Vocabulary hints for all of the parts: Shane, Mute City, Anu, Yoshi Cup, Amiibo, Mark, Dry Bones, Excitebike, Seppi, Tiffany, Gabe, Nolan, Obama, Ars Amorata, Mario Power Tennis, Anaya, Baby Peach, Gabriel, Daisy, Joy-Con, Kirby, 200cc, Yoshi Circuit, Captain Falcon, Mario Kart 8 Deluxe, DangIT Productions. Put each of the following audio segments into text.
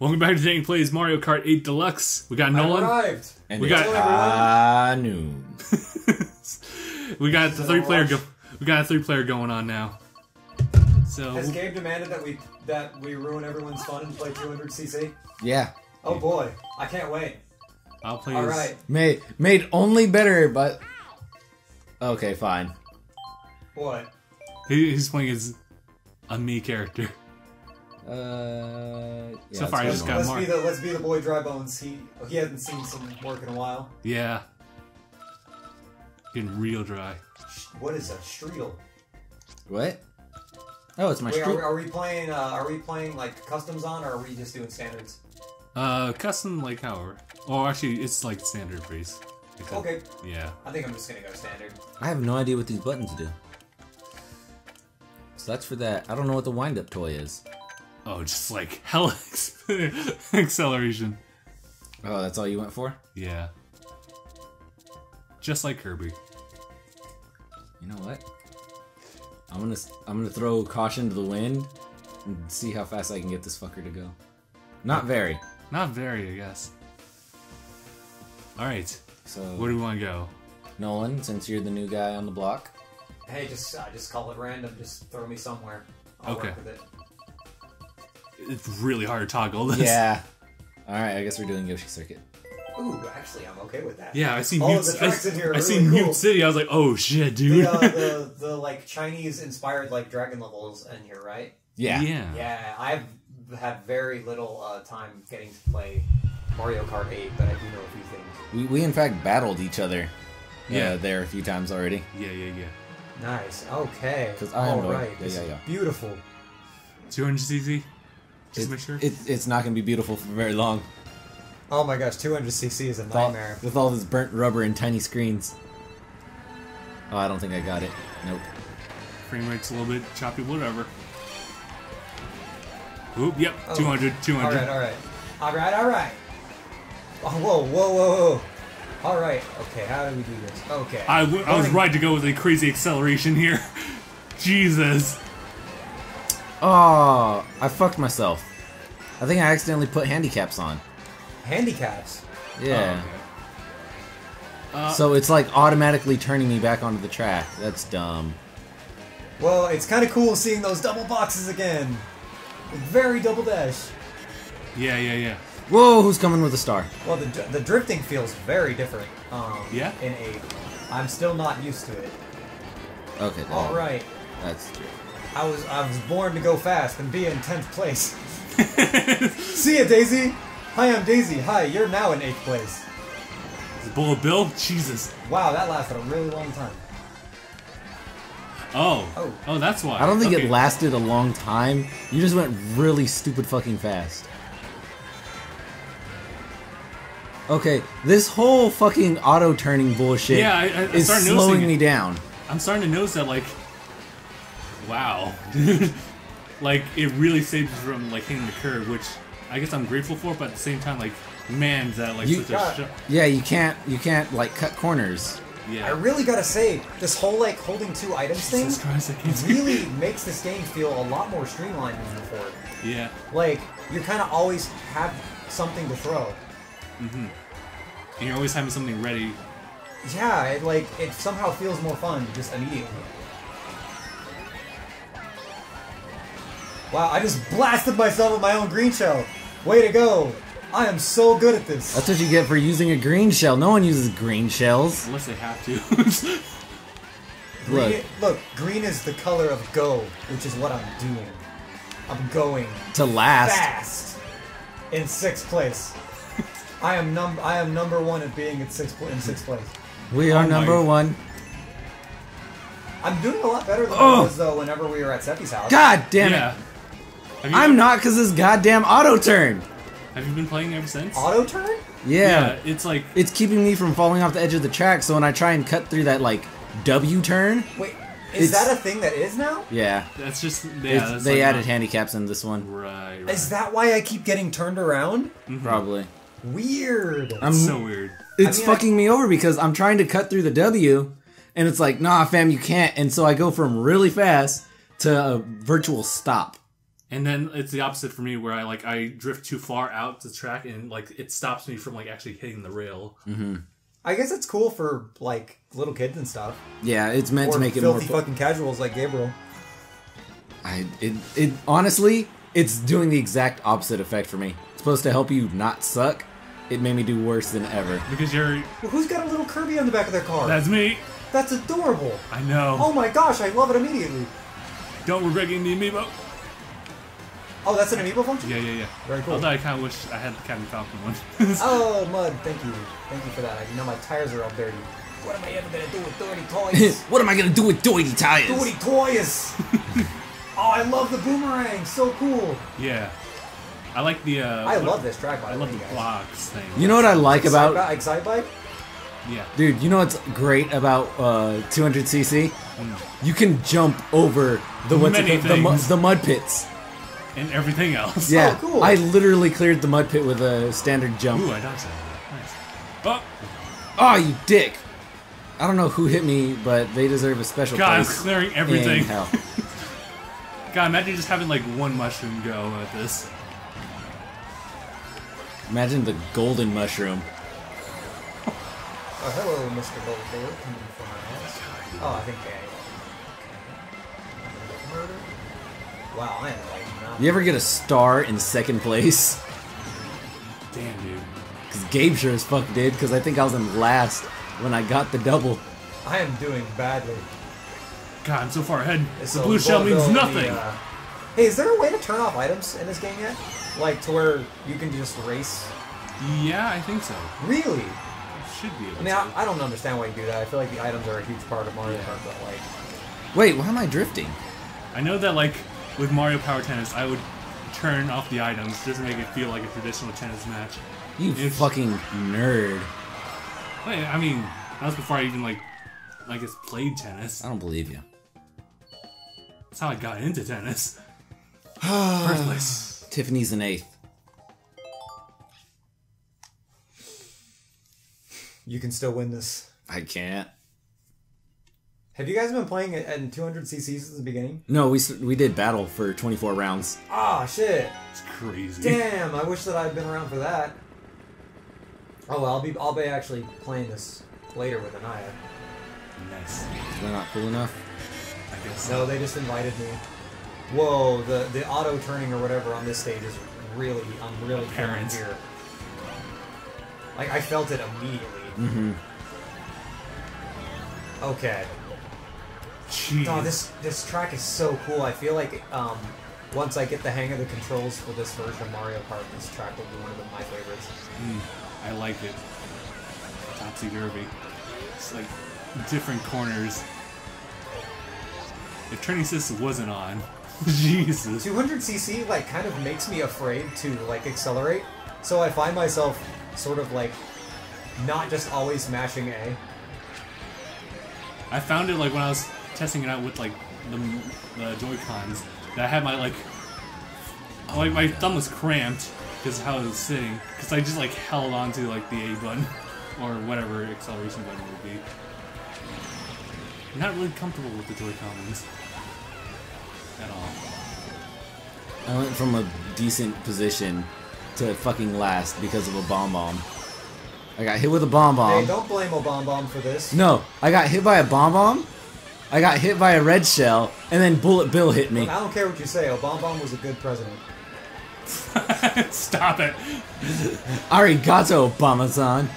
Welcome back to DangIT Plays Mario Kart 8 Deluxe. We got Nolan. And we got Anu. We got the three-player going on now. So has Gabe demanded that we ruin everyone's fun and play 200cc? Yeah. Oh boy, I can't wait. I'll play. All right. Made only better, but okay, fine. What? He's playing as a me character. Yeah, so far I just got Mark. Let's be the boy Dry Bones. He hasn't seen some work in a while. Yeah. Getting real dry. What is a streedle? What? Oh, it's my streedle. Are we playing like customs on, or are we just doing standards? Custom, like however. Oh, actually, it's like standard freeze. Okay. Yeah. I think I'm just gonna go standard. I have no idea what these buttons do. So that's for that. I don't know what the wind-up toy is. Oh, just like hella acceleration. Oh, that's all you went for? Yeah. Just like Kirby. You know what? I'm gonna throw caution to the wind and see how fast I can get this fucker to go. Not very. Not very, I guess. All right. So where do we want to go? Nolan, since you're the new guy on the block. Hey, just call it random. Just throw me somewhere. I'll work with it. It's really hard to toggle this. Yeah. Alright, I guess we're doing Yoshi Circuit. Ooh, actually, I'm okay with that. Yeah, I seen Mute City, I was like, oh shit, dude. The like, Chinese-inspired, like, dragon levels in here, right? Yeah. Yeah, yeah. I've had very little time getting to play Mario Kart 8, but I do know a few things. We in fact, battled each other there a few times already. Yeah, yeah, yeah. Nice, okay. Alright, yeah. Beautiful. 200cc? Just make sure. It's not going to be beautiful for very long. Oh my gosh, 200cc is a nightmare. With all this burnt rubber and tiny screens. Oh, I don't think I got it. Nope. Frame rate's a little bit choppy, whatever. Oop, yep, oh. 200. Alright. Oh, whoa. Alright, okay, how do we do this? Okay. I was right to go with a crazy acceleration here. Jesus. Oh, I fucked myself. I think I accidentally put handicaps on. Handicaps? Yeah. Oh, okay. So it's like automatically turning me back onto the track. That's dumb. Well, it's kind of cool seeing those double boxes again. Very double dash. Yeah, yeah, yeah. Whoa, who's coming with a star? Well, the drifting feels very different. Yeah? In 8. I'm still not used to it. Okay. That, all right. That's true. I was born to go fast and be in 10th place. See ya, Daisy! Hi, I'm Daisy. Hi, you're now in 8th place. Is it Bullet Bill? Jesus. Wow, that lasted a really long time. Oh, that's why. I don't think it lasted a long time. You just went really stupid fucking fast. Okay, this whole fucking auto-turning bullshit is slowing me down. I'm starting to notice that, like... Wow, dude. Like, it really saved me from, like, hitting the curb, which I guess I'm grateful for, but at the same time, like, man, that, like, yeah, you can't, like, cut corners. Yeah. I really gotta say, this whole, like, holding two items thing really makes this game feel a lot more streamlined than before. Yeah. Like, you kind of always have something to throw. Mm-hmm. And you're always having something ready. Yeah, it somehow feels more fun just immediately. Wow, I just blasted myself with my own green shell. Way to go. I am so good at this. That's what you get for using a green shell. No one uses green shells. Unless they have to. Look, green is the color of go, which is what I'm doing. I'm going to last. Fast. In 6th place. I am number one at being in 6th place. We are number one. I'm doing a lot better than I was, though, whenever we were at Seppi's house. God damn it. Yeah. I'm not, because this goddamn auto turn. Have you been playing ever since? Auto turn? Yeah. It's like it's keeping me from falling off the edge of the track. So when I try and cut through that like W turn. Wait, is that a thing that is now? Yeah. That's just that's they added handicaps in this one. Right. Is that why I keep getting turned around? Mm-hmm. Probably. Weird. It's so weird. It's fucking me over because I'm trying to cut through the W, and it's like, nah, fam, you can't. And so I go from really fast to a virtual stop. And then it's the opposite for me, where I drift too far out the track, and it stops me from actually hitting the rail. Mm-hmm. I guess it's cool for little kids and stuff. Yeah, it's meant to make it more fucking casuals like Gabriel. It honestly, it's doing the exact opposite effect for me. It's supposed to help you not suck. It made me do worse than ever. Because you're... Well, who's got a little Kirby on the back of their car? That's me. That's adorable. I know. Oh my gosh, I love it immediately. Don't regret getting the Amiibo. Oh, that's an Amiibo function? Yeah. Very cool. Although I kind of wish I had the Captain Falcon one. Oh, mud. Thank you. Thank you for that. I know my tires are all dirty. What am I ever going to do with dirty toys? What am I going to do with dirty tires? Dirty toys! Oh, I love the boomerang. So cool. Yeah. I like the... I love this track, by the way, I love the blocks thing. You know what I like about... Excitebike? Yeah. Dude, you know what's great about 200cc? You can jump over the mud pits. And everything else. Yeah, oh, cool. I literally cleared the mud pit with a standard jump. Ooh, I dodged that. Nice. Oh, you dick. I don't know who hit me, but they deserve a special place. God, I'm clearing everything. In hell. God, imagine just having one mushroom go at this. Imagine the golden mushroom. Oh, hello, Mr. Goldberg. Coming from my house. Oh, I think I... Murder? Wow, I am You ever get a star in second place? Damn, dude. Because Gabe sure as fuck did, because I think I was in last when I got the double. I am doing badly. God, I'm so far ahead. The blue shell means nothing. Hey, is there a way to turn off items in this game yet? To where you can just race? Yeah, I think so. Really? It should be. I don't understand why you do that. I feel like the items are a huge part of Mario Kart, but Wait, why am I drifting? I know that, with Mario Power Tennis, I would turn off the items just to make it feel like a traditional tennis match. It's fucking nerd. Wait, I mean, that was before I even, I guess, played tennis. I don't believe you. That's how I got into tennis. First place. Tiffany's in 8th. You can still win this. I can't. Have you guys been playing at 200cc since the beginning? No, we did battle for 24 rounds. Ah, shit. It's crazy. Damn, I wish that I'd been around for that. Oh, well, I'll be actually playing this later with Anaya. Nice. They're not cool enough? I guess so. No, they just invited me. Whoa, the auto turning or whatever on this stage is really, I'm really apparent here. I felt it immediately. Mm-hmm. Okay. Jeez. Oh, this track is so cool. I feel like once I get the hang of the controls for this version of Mario Kart, this track will be one of my favorites. I like it. Topsy-turvy. It's different corners. If turning assist wasn't on, Jesus. 200cc kind of makes me afraid to accelerate, so I find myself sort of not just always mashing A. I found it when I was testing it out with the Joy-Cons, that I had my my thumb was cramped because of how it was sitting, because I just held on to the A button or whatever acceleration button would be. I'm not really comfortable with the Joy-Cons at all. I went from a decent position to fucking last because of a bomb-bomb. I got hit with a bomb-bomb. Hey, don't blame a bomb-bomb for this. No, I got hit by a bomb-bomb. I got hit by a red shell, and then Bullet Bill hit me. I don't care what you say, Obama was a good president. Stop it. Arigato, Obama-san.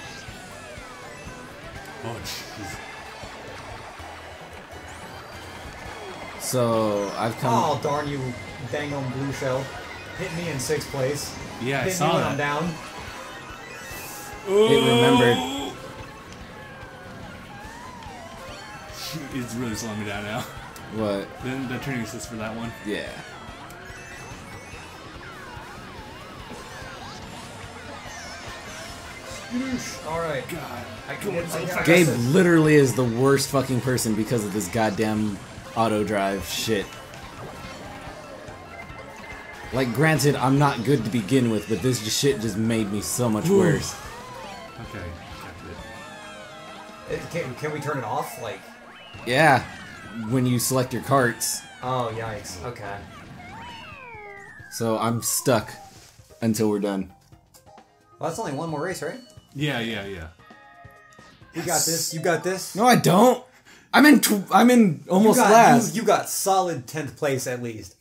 Oh, jeez. So, I've come... Oh, darn you, dang on blue shell. Hit me in 6th place. Yeah, I saw that. Hit me when I'm down. Ooh. It remembered. It's really slowing me down now. What? Then the turning assist for that one. Yeah. Alright. God. Gabe literally is the worst fucking person because of this goddamn auto drive shit. Granted, I'm not good to begin with, but this shit just made me so much worse. Okay. Can we turn it off? Yeah, when you select your carts. Oh, yikes. Okay. So I'm stuck until we're done. Well, that's only one more race, right? Yeah. You got this. You got this. No, I don't. I'm in almost last. You got solid 10th place at least.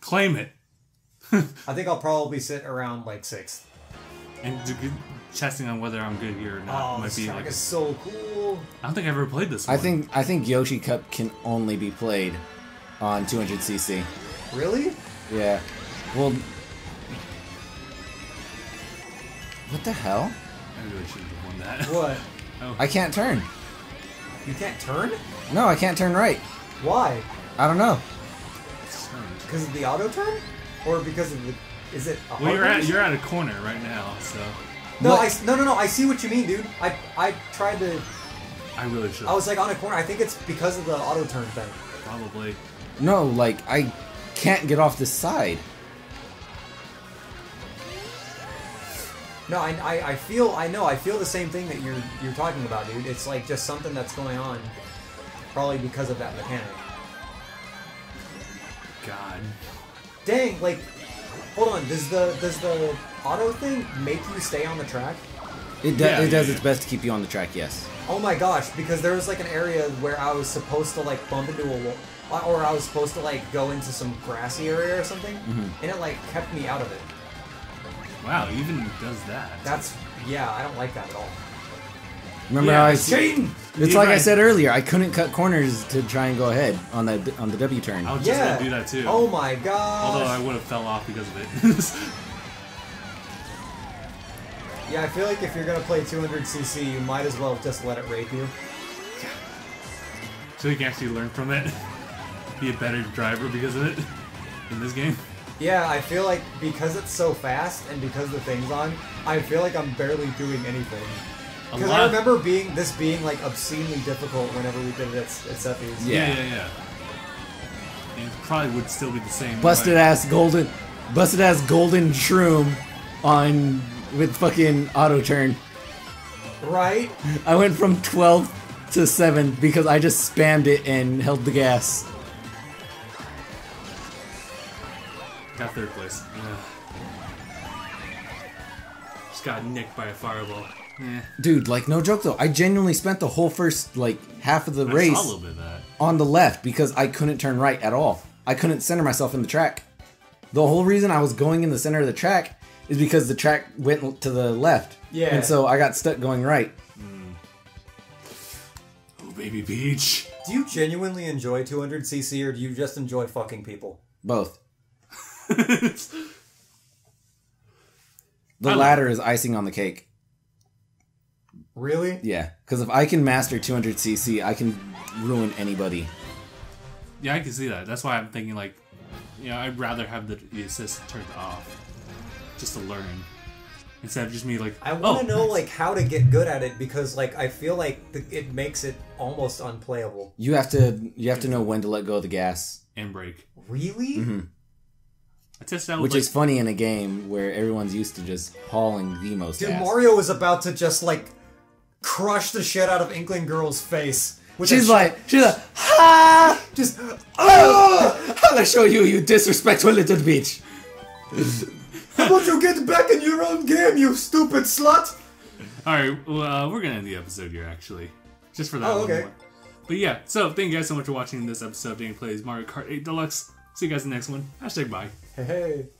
Claim it. I think I'll probably sit around like 6th. And testing on whether I'm good here or not. Oh, might be like, is so cool. I don't think I've ever played this one. I think Yoshi Cup can only be played on 200cc. Really? Yeah. Well, what the hell? I really shouldn't have won that. What? Oh. I can't turn. You can't turn? No, I can't turn right. Why? I don't know. Because of the auto turn, or because of the? Is it? Well, you're at a corner right now, so. No, no. I see what you mean, dude. I tried to. I really should. I was like on a corner. I think it's because of the auto turn thing. Probably. No, like I can't get off this side. No, I feel the same thing that you're talking about, dude. It's like just something that's going on, probably because of that mechanic. God. Dang, like, hold on. Does the auto thing make you stay on the track? It does its best to keep you on the track. Yes. Oh my gosh! Because there was like an area where I was supposed to like bump into a wall, or I was supposed to like go into some grassy area or something, and it like kept me out of it. Wow, even does that. That's, yeah, I don't like that at all. Remember how I... Shane! It's like I said earlier, I couldn't cut corners to try and go ahead on the W turn. I was just going to do that too. Oh my god. Although I would have fell off because of it. Yeah, I feel like if you're going to play 200cc, you might as well just let it rape you. So you can actually learn from it. Be a better driver because of it in this game. Yeah, I feel like because it's so fast and because the thing's on, I feel like I'm barely doing anything. Because I remember this being like obscenely difficult whenever we did it at Seppi's. Yeah. It probably would still be the same. Busted ass golden shroom on with fucking auto turn. Right? I went from 12th to 7th because I just spammed it and held the gas. Got 3rd place. Ugh. Just got nicked by a fireball. Eh. Dude, like no joke though, I genuinely spent the whole first like half of the race on the left because I couldn't turn right at all. I couldn't center myself in the track. The whole reason I was going in the center of the track is because the track went to the left. Yeah. And so I got stuck going right. Mm. Oh, Baby Peach. Do you genuinely enjoy 200cc or do you just enjoy fucking people? Both. The latter is icing on the cake. Really? Yeah, because if I can master 200cc, I can ruin anybody. Yeah, I can see that. That's why I'm thinking like, you know, I'd rather have the assist turned off just to learn instead of just me like. I want to know like how to get good at it because like I feel like it makes it almost unplayable. You have to know when to let go of the gas and brake. Really? Mm-hmm. Which is funny in a game where everyone's used to just hauling the most ass. Dude, Mario was about to just like crush the shit out of Inkling Girl's face. She's like, ha! Just, oh! I'll show you, you disrespectful little bitch. How about you get back in your own game, you stupid slut? Alright, well, we're gonna end the episode here, actually. Just for that one more. But yeah, so thank you guys so much for watching this episode of DangIT Plays Mario Kart 8 Deluxe. See you guys in the next one. #bye. Hey.